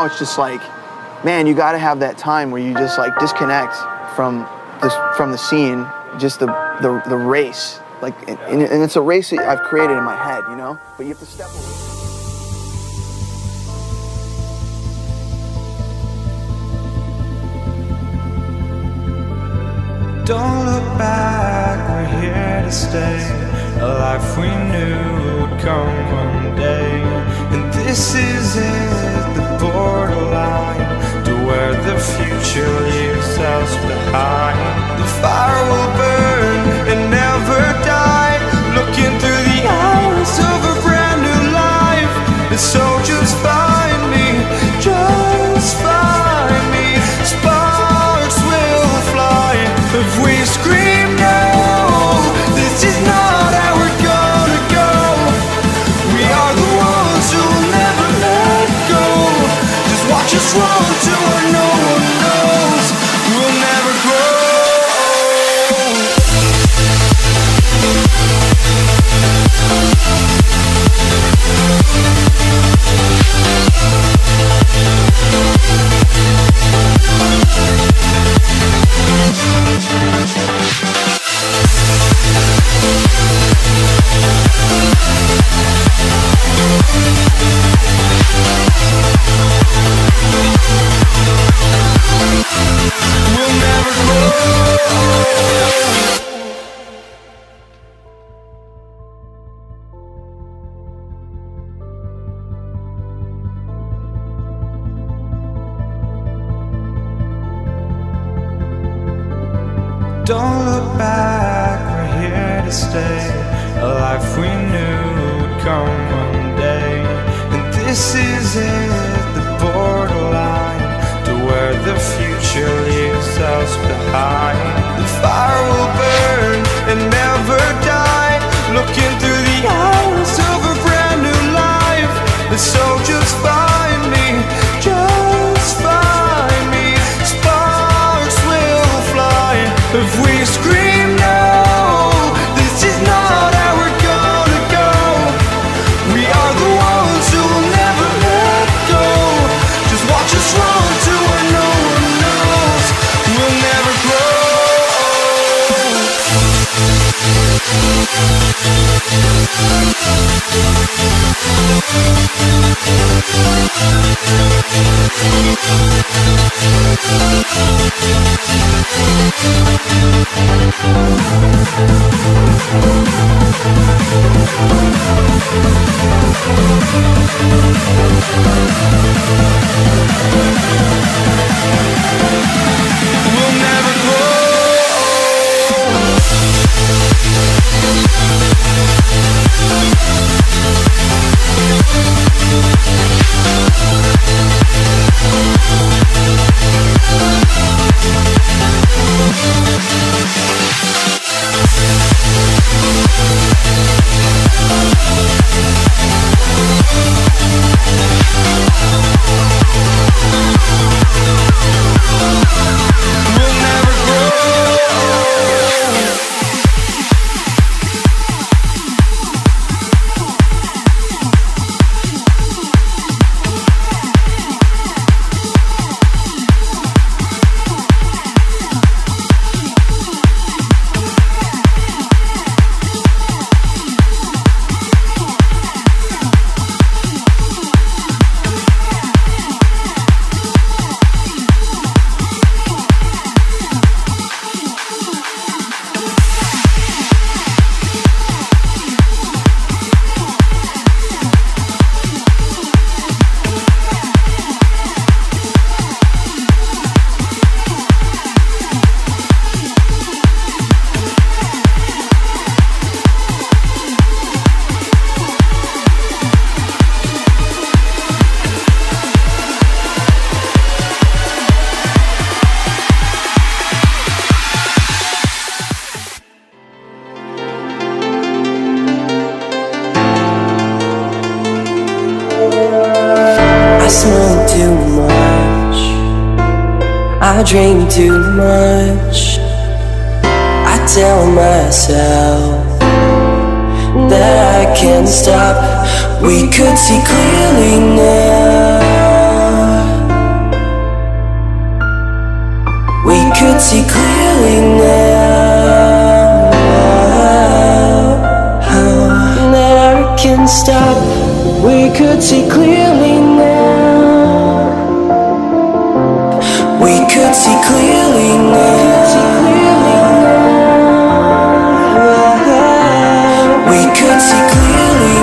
now it's just like, man, you got to have that time where you just like disconnect from the scene, just the race. Like, and it's a race that I've created in my head, you know? But you have to step away. Don't look back, we're here to stay. A life we knew would come one day. And this is it, the borderline to where the future leaves us behind. The fire will burn and never die. Looking through the eyes of a brand new life. And so just find me, just find me. Sparks will fly if we scream no. This is not how we're gonna go. We are the ones who will never let go. Just watch us roll to where no one knows. We'll never grow. Don't look back, we're here to stay. A life we knew would come one day. And this is it, the borderline to where the future leaves us behind. The fire will burn and never die. Looking through the eyes of a brand new life. And so just find me, just find me. Sparks will fly if we scream no. This is not how we're gonna go. We are the ones who will never let go. Just watch us roll to where no one knows. We'll never I dream too much. I tell myself that I can't stop. We could see clearly now. stop. We could see clearly now. We could see clearly now. We could see clearly now.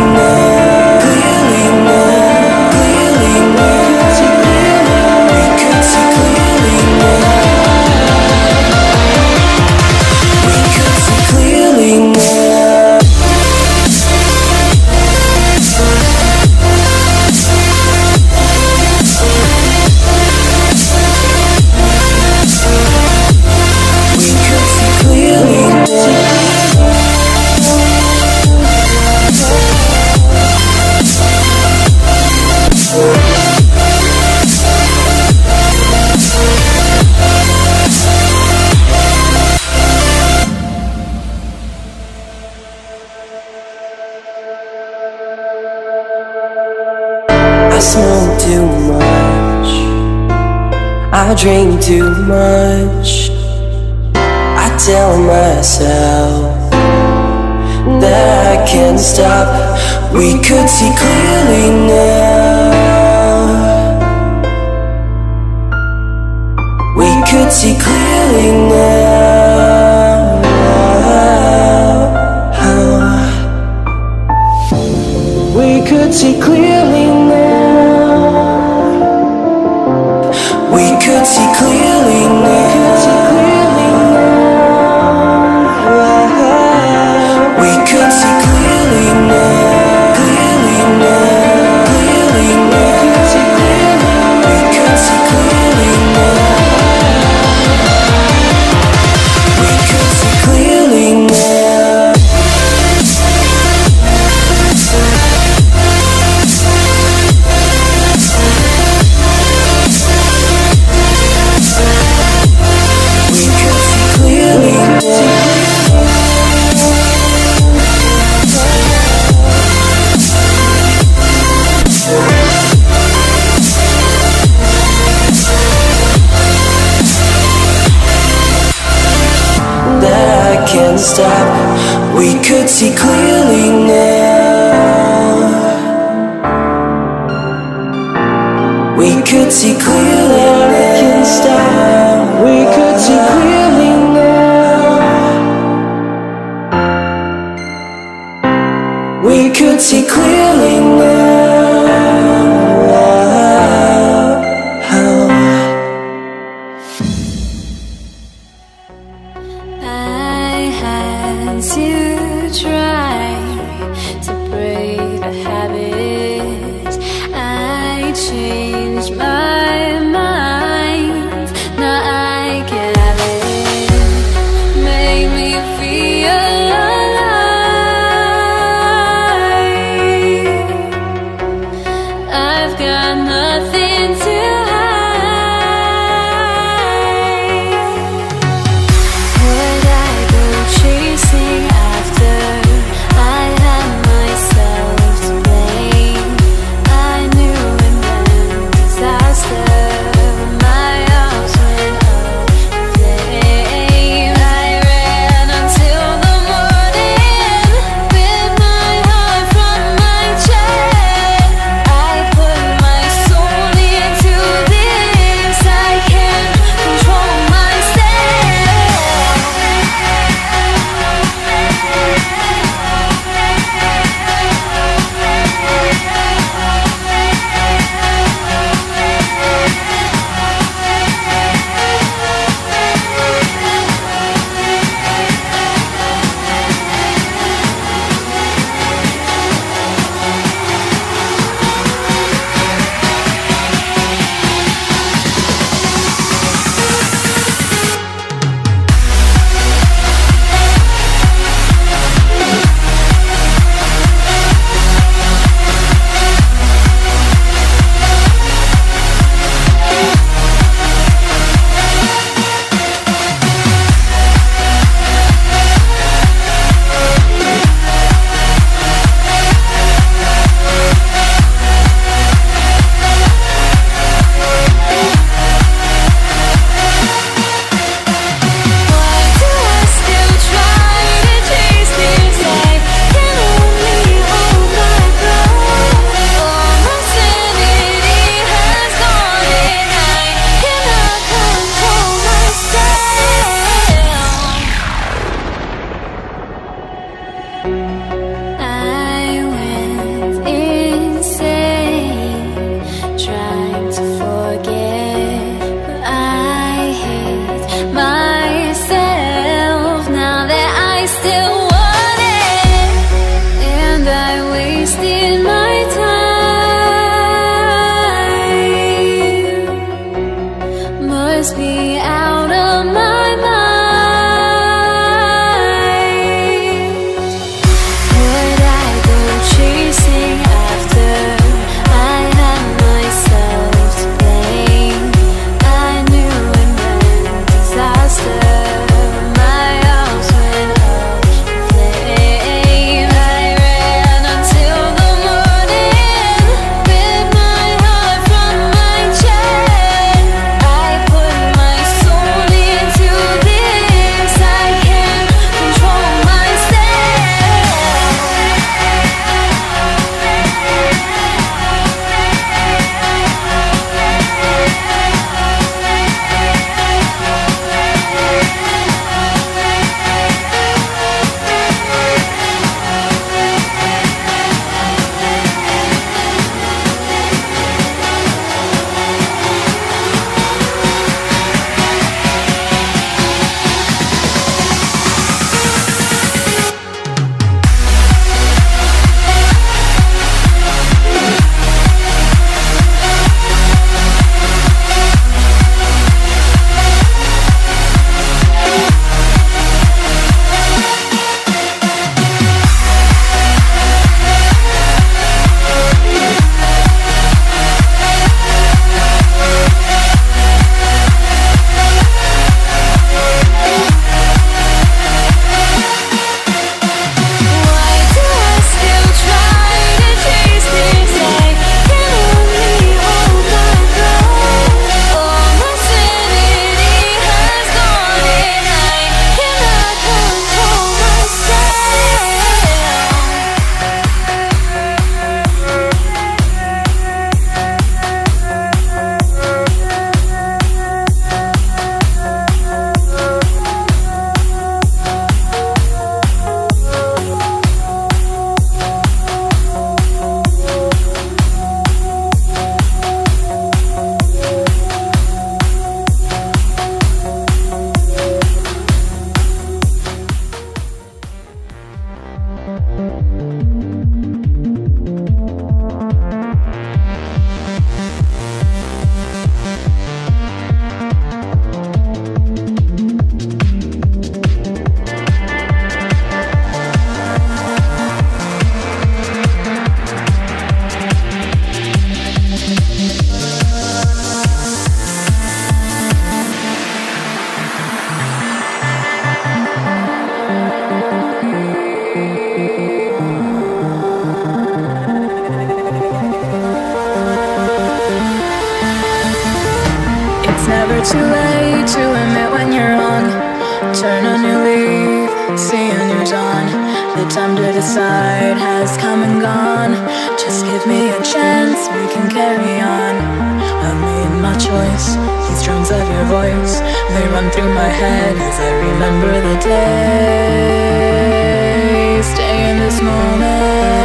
I smoke too much, I drink too much. I tell myself that I can't stop. We could see clearly now. We could see clearly now. We could see clearly now. We could see clearly now. We could see clearly now. Clearly now. Clearly now. We could see clearly now. We could see clearly now. Can't stop. We could see clearly now. We could see clearly now. Can't stop. We could see clearly now. We could see clearly now. To try to break the habit, I changed my mind. Now I can have it. Make me feel alive. Too late to admit when you're wrong. Turn a new leaf, see a new dawn. The time to decide has come and gone. Just give me a chance, we can carry on. I made my choice, these drums of your voice, they run through my head as I remember the day. Stay in this moment.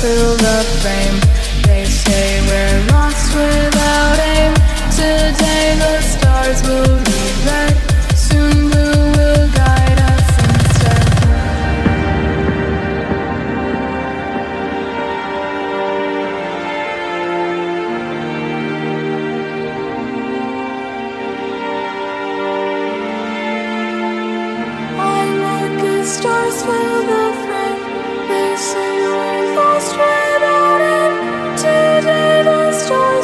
Through the frame, they say we're lost without aim. Today the stars will be red, soon blue will guide us instead. I look at stars through the frame, they say we're lost without it. Today the story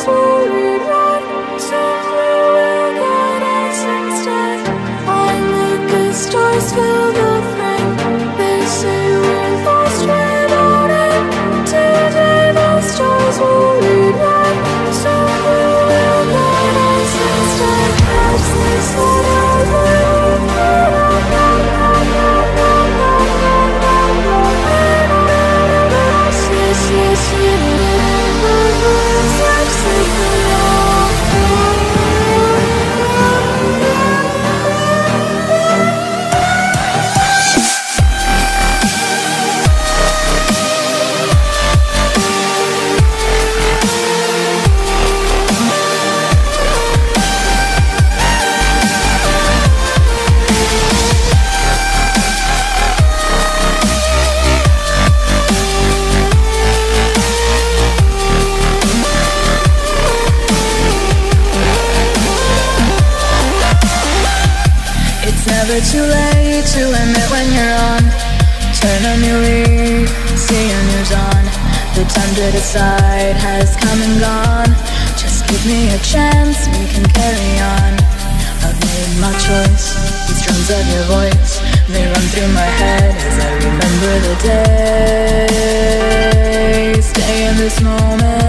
It's never too late to admit when you're on. Turn a new leaf, see a new dawn. The time to decide has come and gone. Just give me a chance, we can carry on. I've made my choice, these drums of your voice, they run through my head as I remember the day. Stay in this moment.